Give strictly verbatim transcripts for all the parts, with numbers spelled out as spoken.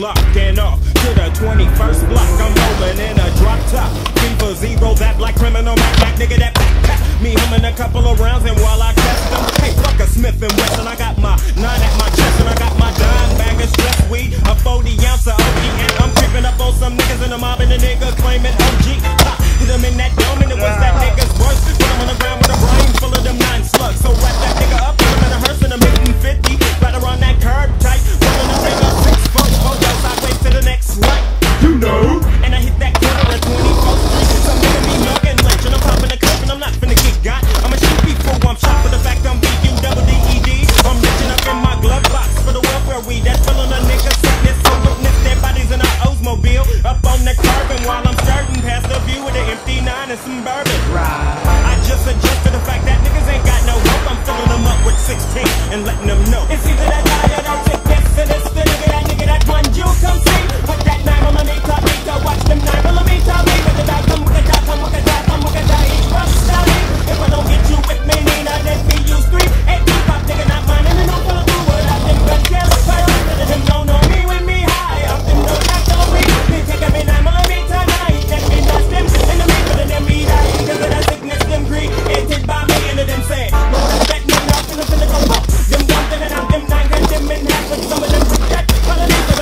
locked and off to the twenty-first block. I'm rolling in a drop top, three for zero, that black criminal, Mac Mac nigga, that backpack. Me humming a couple of rounds and while I test them, hey, fuck a Smith and Wesson. I got my nine at my chest and I got my dime bag of stress weed, a forty ounce of O G, and I'm creeping up on some niggas in the mob and the niggas claiming O G. Pop, hit them in that dome and it was that nigga's worst. Put them on the ground with a brain full of them nine slugs. So wrap that nigga up, put him in a hearse and I'm hitting fifty. Better on that curb tight, rolling the nigga six foot, four yards, I wait to the next light. You know, and I hit that corner at twenty-fourth Street. Some nigga be mugging lynch and I'm popping a clip and I'm not finna get got. I'ma shoot people, I'm shot for the fact I'm B U double D E D. I'm reaching up in my glove box for the welfare weed that's filling a nigga sickness. So witness their bodies in our Oldsmobile up on the curb, and while I'm starting past the view with an empty nine and some bourbon. Right. I just adjust to the fact that niggas ain't got no hope. I'm filling them up with sixteen and letting them know. It's either that guy that I take this to this, the nigga that nigga that one you come see. Put that nine on my knee, top me, to watch them nine on me, top me. With the dot, come with the dot, come with the dot, come with the dot, each rush down me. If I don't get you with me, Nina, let me use three. Eight, two, pop, nigga, not mine, and then I'm gonna do what I think I can. But I'm gonna them don't know me with me high, up them don't knock on me. Me taking me nine on me tonight, let me dust them. And the me, but then them me die, because of that sickness, them greed, and take by me, and them say, no, respect me, not gonna finna go up. Them one thing and I'm them nine, got them in half, but some of them protect. Follow me, but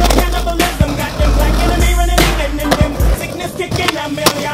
I'm them mental cannibalism, got them black enemy running in, and them sickness kicking, I'm merely out.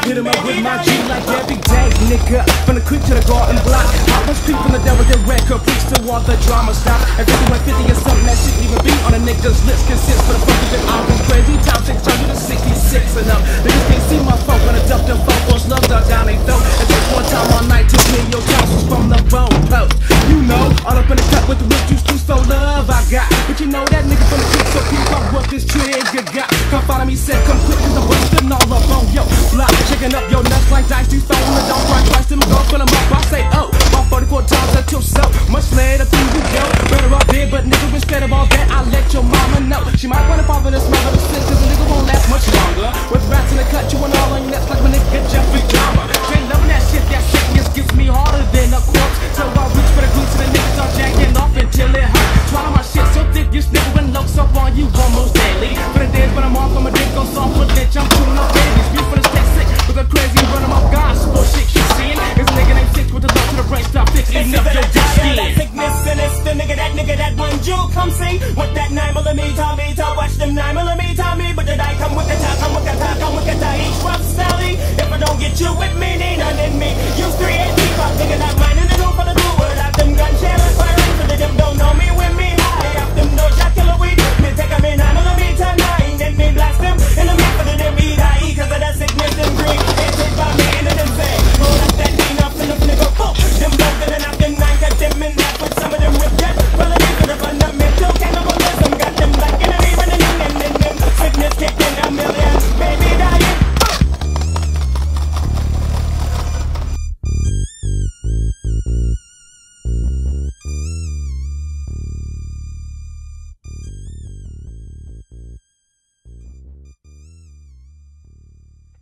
Hit him up with my G like every day, nigga, from the creek to the garden block. I was creeping the devil, the record breaks to all the drama stop. And fifty-one fifty or something that shouldn't even be on a nigga's list. Consist for the fuck of it, I've been crazy times six hundred sixty-six and up. Niggas can't see my phone when I dump them phone for slug dog down they throat. And just one time all night took me your counsel from the bone post. You know, all up in the cut with the root juice too, so love I got. But you know that nigga from the kick, so keep up what this trigger got. Come follow me, said come quick, cause I'm wasting all up on your block. Checking up your nuts like dice, you throw them, don't try twice, them go fill them up, I say oh. forty-four times I took so much later through you go. Better up there, but nigga, instead of all that, I let your mama know. She might run up off of this mother of sin, cause a nigga won't last much longer. With rats in the cut, you want all on your nuts like when they get Jeffrey Dahmer. Straight loving that shit, that sickness gets me harder than a corpse. So I reach for the glutes and the niggas start jacking off until it hurts. Swallow my shit so thick, you snicker and looks up on you almost daily. For the days when I'm off, I'm a dick on soft with bitch, I'm shooting up babies. You for the stay sick with a crazy run of my gospel shit, you seeing? It's nigga named Six with the love to the brain. Stop fixing up your diet. That sickness and it's the nigga, that nigga, that one you come see. With that nine millimeter, watch them nine millimeter me. But did I come with the top, come with the top, come with the top, each rough sally. If I don't get you with me, need none in me. Use three and three, pop nigga, not mine in the door for the door. Without them gun channels, firing, so that them don't know me with me high. Off them no shot killer weed, me take them in nine millimeter, nine, then me blast them. In the middle of them eat I eat, cause of that sickness and greed. It's hit by me and them say, roll up that mean up and the nigga full. Them nothing and up them nine, got them in that with some of them ripped up. Well, it ain't gonna run up mental cannibalism. Got them like enemy running in and then them sickness kicking a million. Baby dying.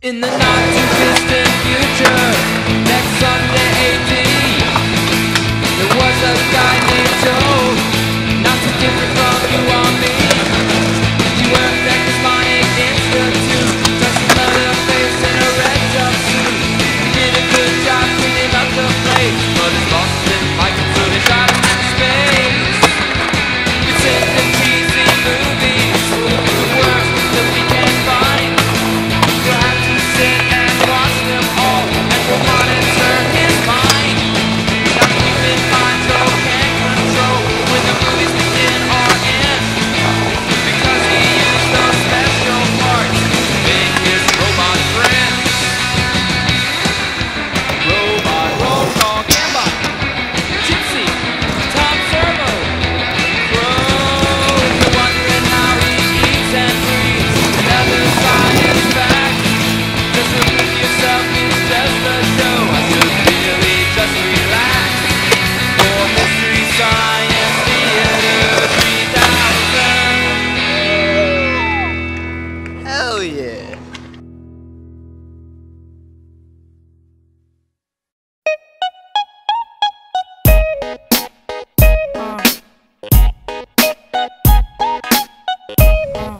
In the not-too-distant future, next Sunday A D, there was a guy named Joe, not too different from you or me. You were affected by an institute, just another face in a red jumpsuit. You did a good job cleaning up the place, but it's lost in my concluded out of space. It's in the T V movies, the worst that we can find. Oh.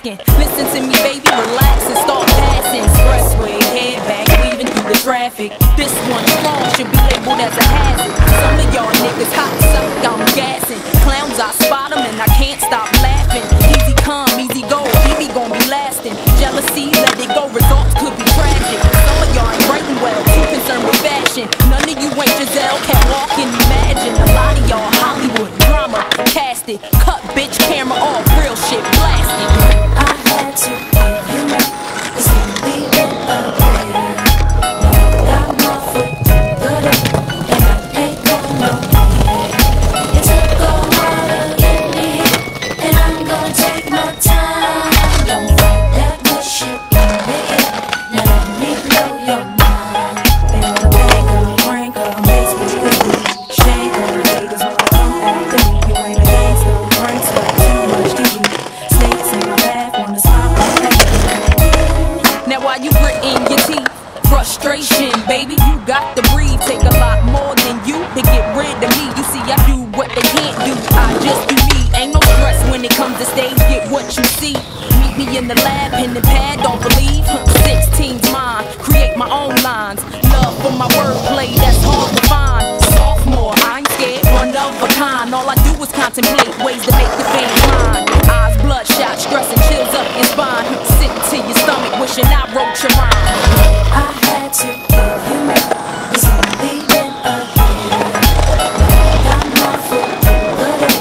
asking. Listen to me, baby, relax and start passing. Expressway, head back, weaving through the traffic. This one phone should be labeled as a hazard. Some of y'all niggas hot sucked, I'm gassing. Clowns, I spot them and I can't stop laughing. Easy come, easy go, baby gon' be lasting. Jealousy, let it go, results could be tragic. Some of y'all ain't writing well, too concerned with fashion. None of you ain't Giselle, can't walk and imagine. A lot of y'all Hollywood drama, cast it. Cut bitch camera off, real shit blasted. I had to give you up, cause you leave it up later. Got my foot good up, and I ain't going nowhere. It took a while to get me here, and I'm gonna take my time. Don't let that bullshit in me here, now let me blow your mind. Bang, bang, go, ring, go, raise me, baby. Shake, go, niggas, don't you ain't a now while you gritting your teeth, frustration, baby, you got to breathe. Take a lot more than you to get rid of me. You see, I do what they can't do. I just do me. Ain't no stress when it comes to stage. Get what you see. Meet me in the lab, in the pad. Don't believe. sixteen's mine. Create my own lines. Love for my wordplay. That's hard to find. Sophomore, I ain't scared. One of a kind. All I do is contemplate ways to make the fame mine. Eyes bloodshot, stress and chills up your spine. Sick to your stomach, wishing I wrote your rhyme. I had to give you up, cause I'm leaving again. Got my foot good up,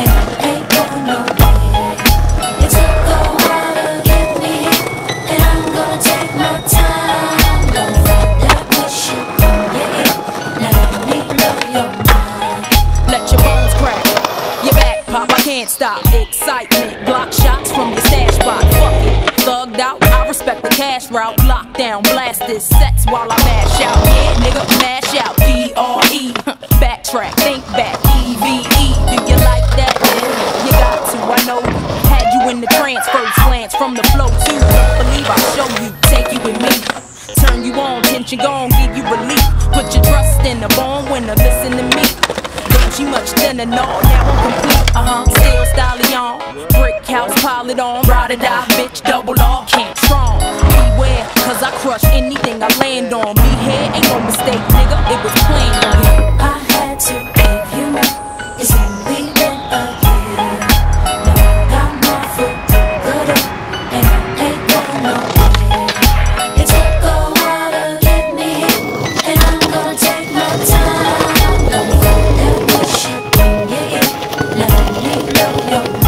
and I ain't going nowhere. It took a while to get me here, and I'm gonna take my time. Don't let that bullshit in your ear, now let me blow your mind. Let your bones crack, your back pop, I can't stop. Excitement, block shots from your stash box. Fuck it. Thugged out, I respect the cash route. Lockdown, blast this sets while I mash out. Yeah, nigga, mash out. D R E Backtrack, think back. E V E Do you like that? Yeah, you got to, I know. Had you in the trance, first glance from the flow too. Don't believe I show you, take you with me. Turn you on, tension gone, give you relief. Put your trust in a born winner, listen to me. Don't you much thinner, no, now I'm complete. Uh-huh, still styling on. Brick house, pile it on. Ride or die, bitch, double R, can't strong. Beware, cause I crush anything I land on. Be here, ain't no mistake, nigga, it was plain on you. I had to give you up, cause I'm leaving again. Now got my foot good up, and I ain't going nowhere. It took a while to get me here, and I'm gonna take my time. Don't let that bullshit in your ear, now let me blow your mind.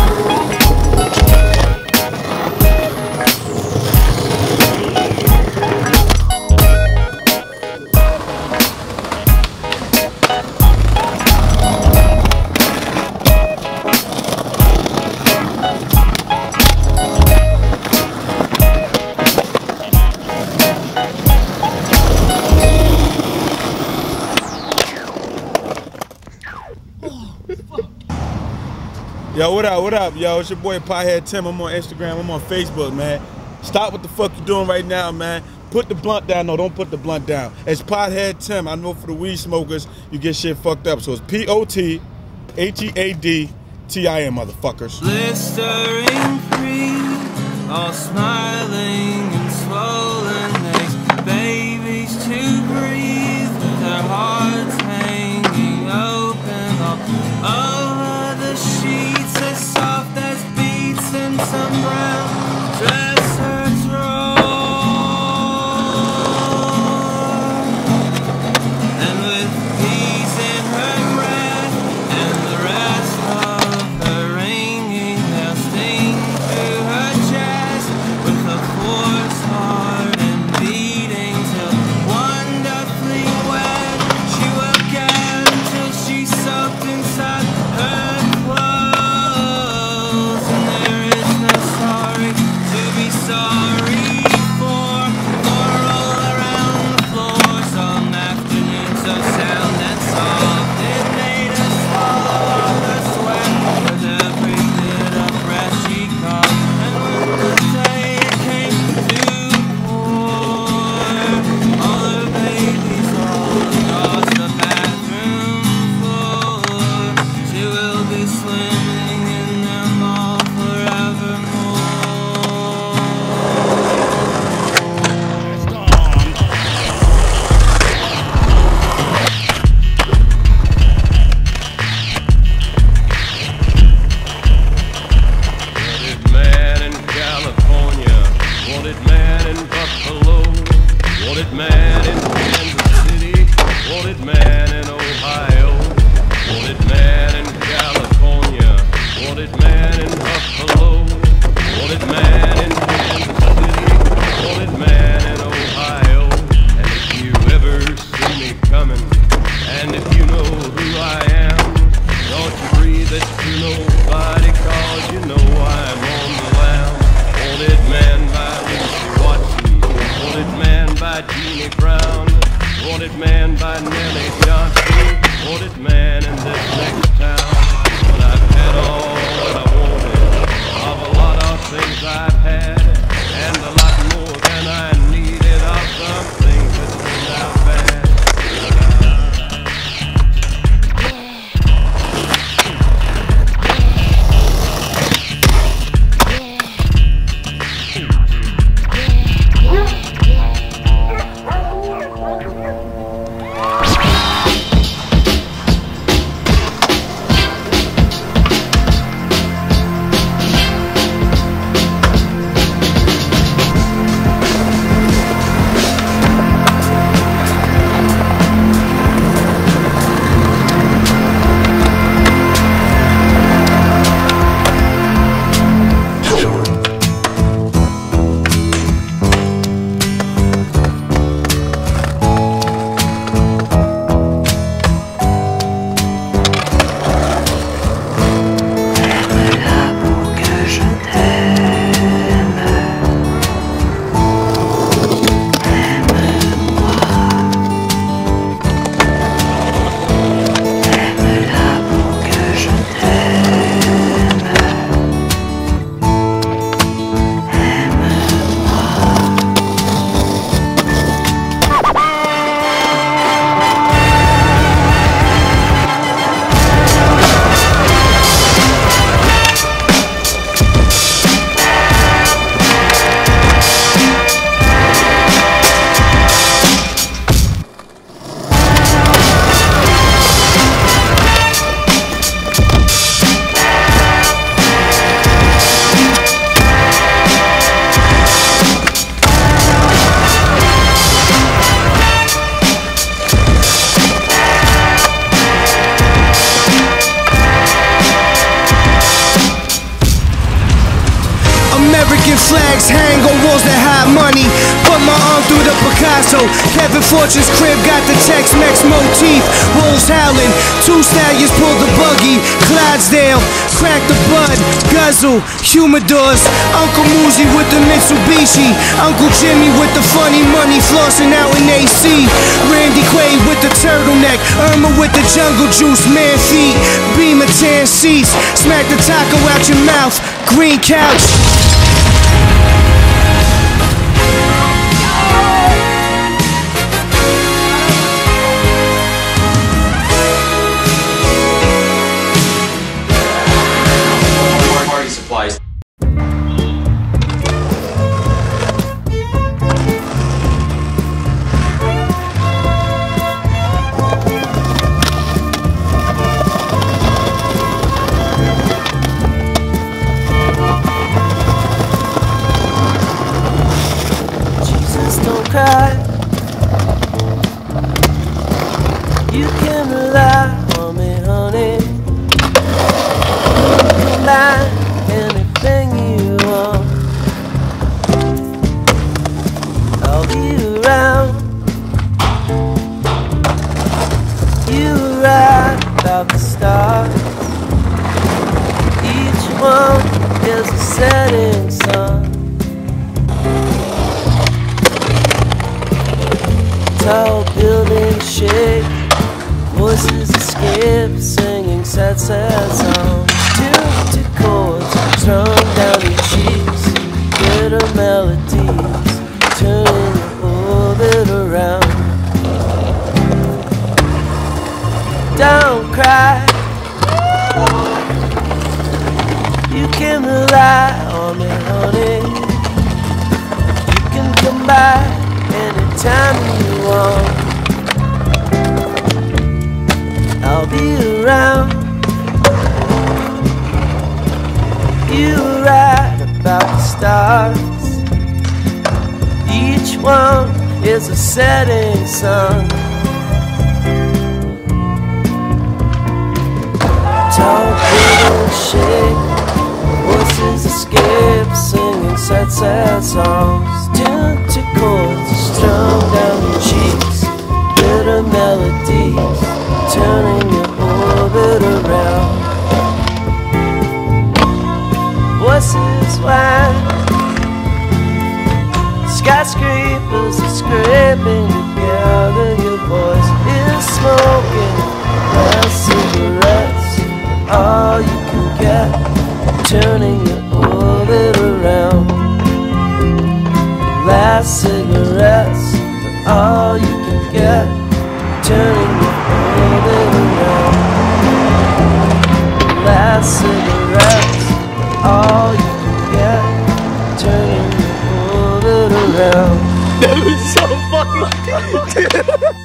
Yo, what up, what up, yo? It's your boy Pothead Tim. I'm on Instagram, I'm on Facebook, man. Stop what the fuck you doing right now, man. Put the blunt down. No, don't put the blunt down. It's Pothead Tim. I know for the weed smokers, you get shit fucked up. So it's P O T H E A D T I M, motherfuckers. Blistering free, all smiling and swollen legs. Babies to breathe with their hearts hanging open all over the sheet. Soft as beats and some brown dress hurts roll. And with peace in her breath and the rest of her ringing, they'll sting through her chest with a force hard and beating till wonderfully wet. She will get until she's soaked inside her. Sorry to be sorry. by Nellie Johnson, wanted man in this next town. But I've had all that I wanted, of a lot of things I've had, and a lot more than I needed, of some things that turned out bad. Fortune's crib got the Tex-Mex motif, wolves howling, two stallions pulled the buggy, Clydesdale, cracked the bud, guzzle, humidors, Uncle Muzi with the Mitsubishi, Uncle Jimmy with the funny money, flossing out in A C, Randy Quaid with the turtleneck, Irma with the jungle juice, man feet, Beamer tan seats, smack the taco out your mouth, green couch. Skyscrapers are scraping together, your voice is smoking their cigarettes. All you can get, turning your orbit around. Last cigarettes, all you can get, turning your orbit around. Last cigarettes, all you can get, turning your orbit around. That was so fucking good.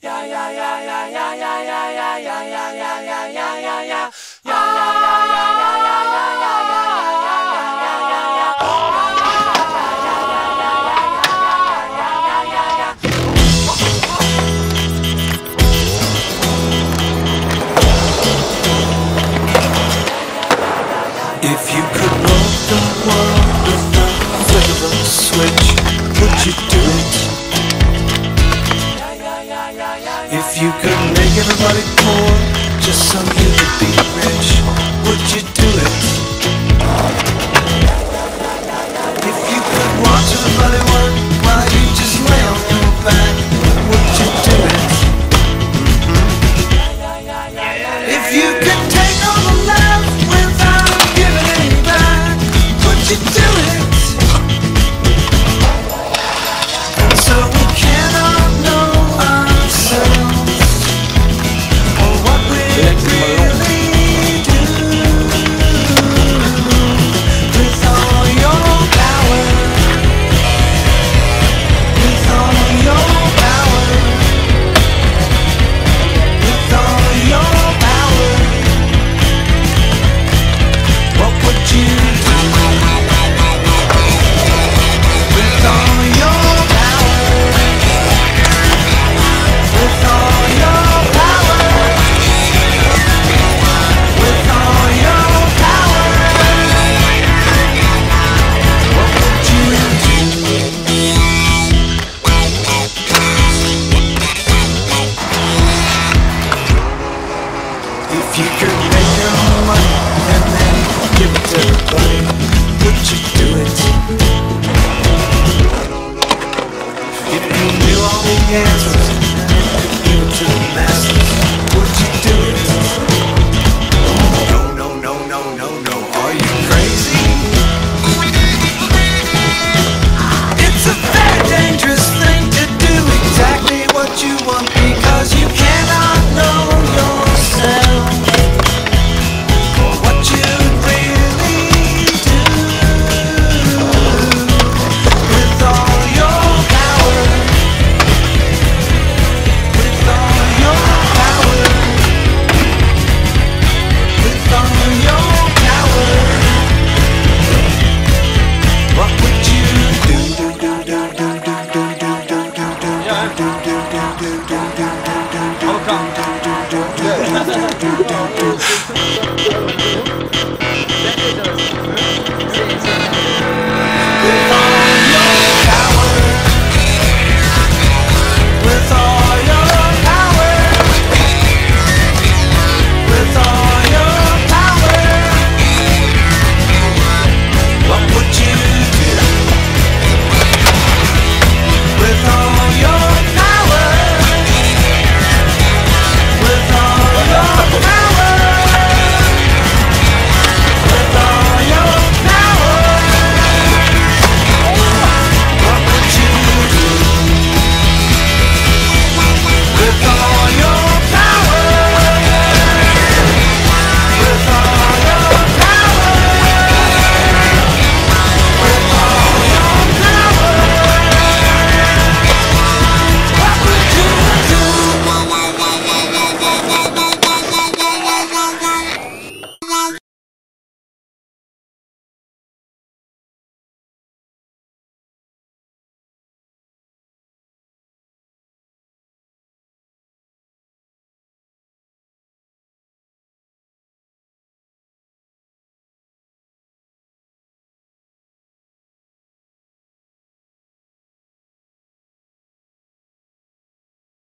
Yeah, yeah, yeah, yeah, yeah, yeah, yeah, yeah, yeah, yeah, yeah, yeah, yeah, yeah, yeah. If you could rock the world with the flick of a switch, would you do it? If you could make everybody poor just so you could be rich, would you do it?